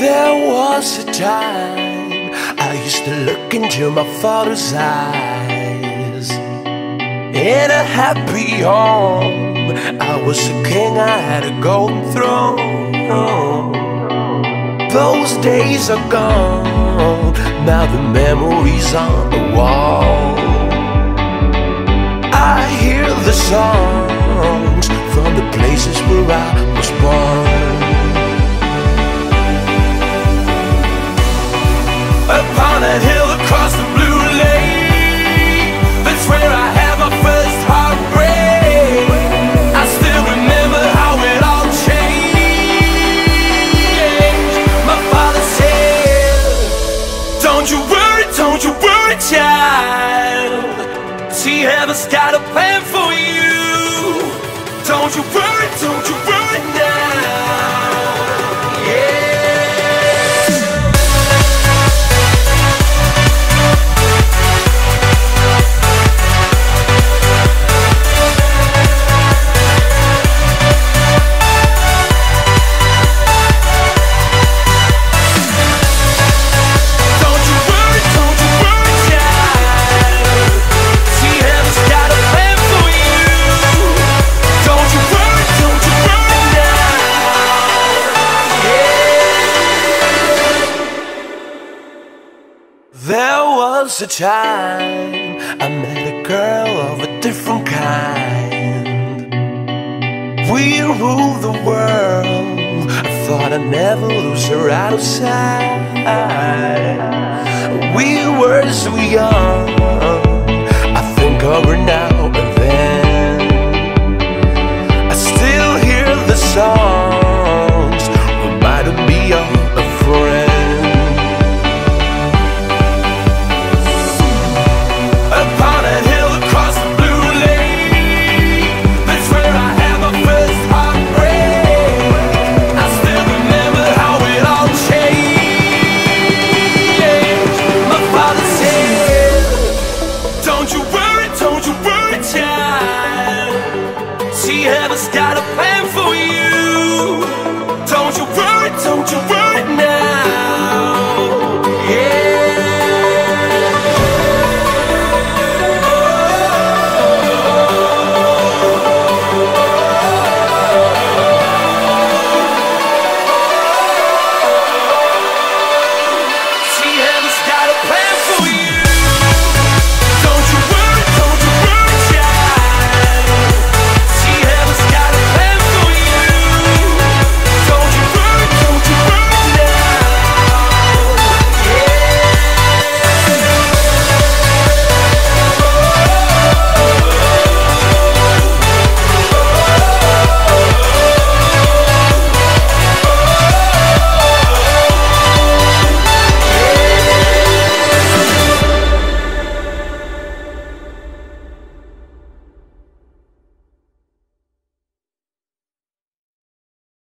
There was a time I used to look into my father's eyes. In a happy home, I was a king, I had a golden throne. Those days are gone, now the memories on the wall. I hear the songs from the places where I was born. Upon a hill across the blue lake, that's where I had my first heartbreak. I still remember how it all changed. My father said, don't you worry, child. See, heaven's got a plan for you. Don't you worry now. There was a time I met a girl of a different kind. We ruled the world, I thought I'd never lose her out of sight. We were so young, I think of her now and then. I still hear the songs, reminded me of a friend. Don't you worry, child. See, heaven's got